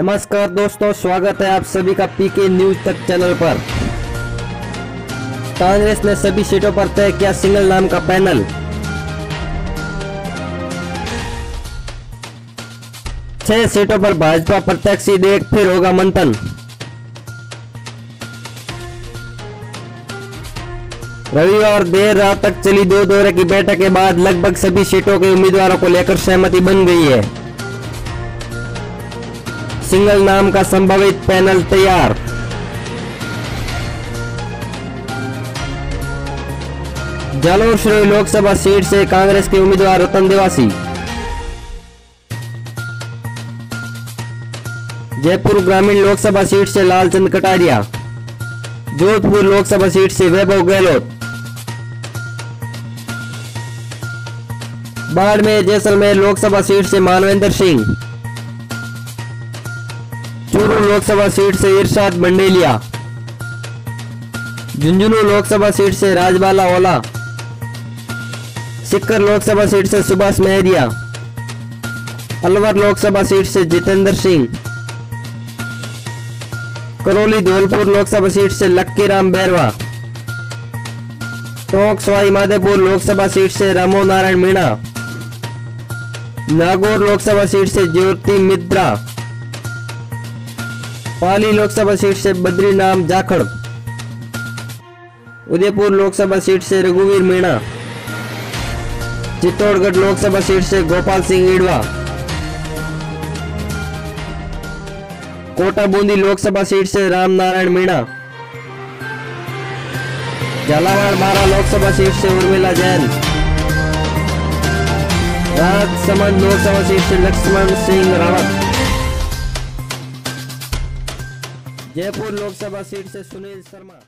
नमस्कार दोस्तों, स्वागत है आप सभी का पीके न्यूज तक चैनल पर। कांग्रेस ने सभी सीटों पर तय किया सिंगल नाम का पैनल। छह सीटों पर भाजपा प्रत्याशी देख फिर होगा मंथन। रविवार देर रात तक चली दो दौरे की बैठक के बाद लगभग सभी सीटों के उम्मीदवारों को लेकर सहमति बन गई है। सिंगल नाम का संभावित पैनल तैयार। जालोर सिरोही लोकसभा सीट से कांग्रेस के उम्मीदवार रतन देवासी, जयपुर ग्रामीण लोकसभा सीट से लालचंद कटारिया, जोधपुर लोकसभा सीट से वैभव गहलोत, बाड़मेर जैसलमेर लोकसभा सीट से मानवेंद्र सिंह, चूरू लोकसभा सीट से इरशाद बंडेलिया, झुंझुनू लोकसभा सीट से राजबाला ओला, सिक्कर लोकसभा सीट से सुभाष मेहरिया, अलवर लोकसभा सीट से जितेंद्र सिंह, करौली धौलपुर लोकसभा सीट से लक्कीराम बैरवा, टोंक सवाई माधोपुर लोकसभा सीट से रामो नारायण मीणा, नागौर लोकसभा सीट से ज्योति मित्रा, पाली लोकसभा सीट से बद्रीनाथ जाखड़, उदयपुर लोकसभा सीट से रघुवीर मीणा, चित्तौड़गढ़ लोकसभा सीट से गोपाल सिंह ईड़वा, कोटा बूंदी लोकसभा सीट से राम नारायण मीणा, झालावाड़ बारा लोकसभा सीट से उर्मिला जैन, राजसमंद लोकसभा सीट से लक्ष्मण सिंह रावत, जयपुर लोकसभा सीट से सुनील शर्मा।